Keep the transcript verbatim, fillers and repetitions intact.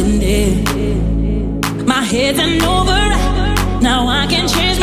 getting there. My head's an over. Now I can change.